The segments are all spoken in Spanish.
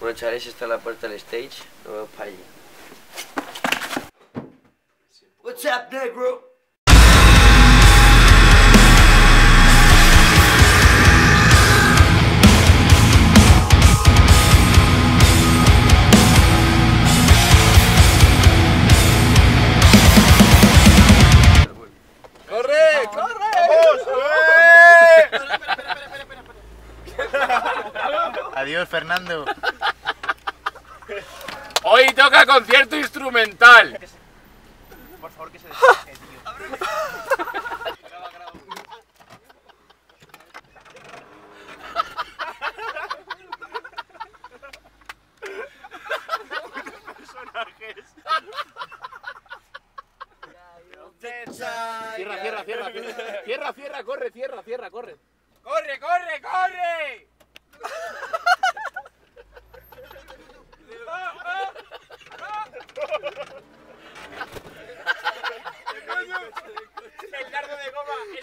Bueno, chavales, esta es la puerta del stage. Nos vemos para allí. What's up, negro? Adiós, Fernando. Hoy toca concierto instrumental. Por favor, que se despeje, tío. Cierra, cierra, cierra. Cierra, cierra, corre, cierra, cierra, corre. ¡Corre, corre, corre! El largo de goma, el largo de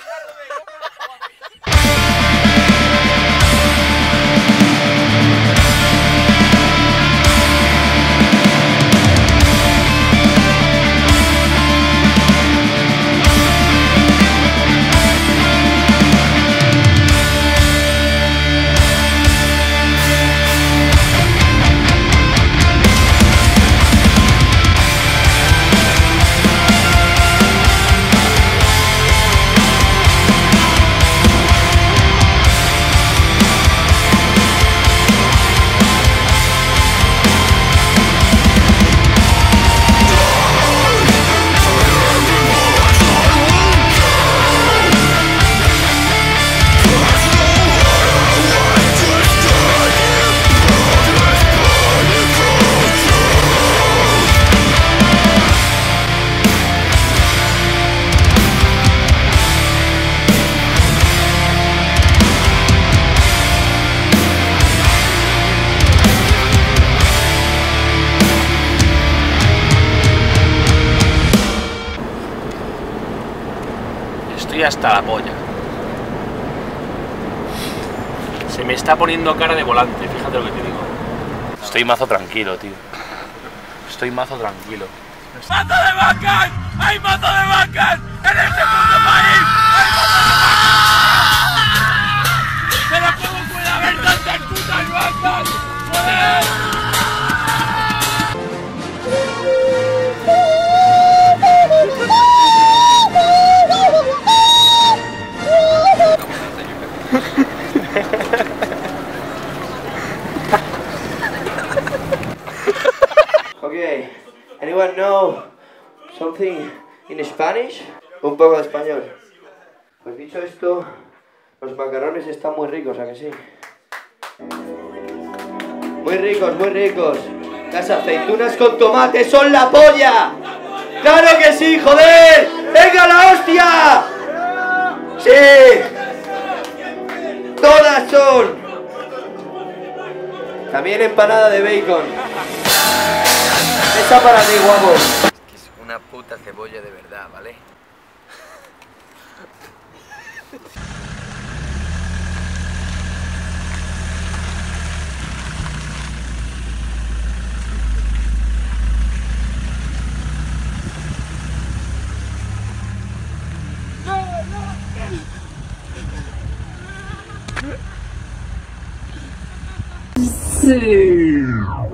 hasta la polla. Se me está poniendo cara de volante, fíjate lo que te digo. Estoy mazo tranquilo, tío. Estoy mazo tranquilo. ¡Mazo de vacas! ¡Hay mazo de vacas! ¡En este puto país! ¡Hay mazo de vacas! ¡Pero cómo puede haber tantas putas vacas! ¡Joder! Okay, anyone know something in Spanish? Un poco de español. Pues dicho esto, los macarrones están muy ricos, ¿a que sí? Muy ricos, muy ricos. Las aceitunas con tomate son la polla. ¡Claro que sí, joder! ¡Venga la hostia! ¡Sí! Todas son. También empanada de bacon. Esa para ti, guapo. Es una puta cebolla de verdad, ¿vale?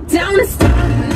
Down the stairs.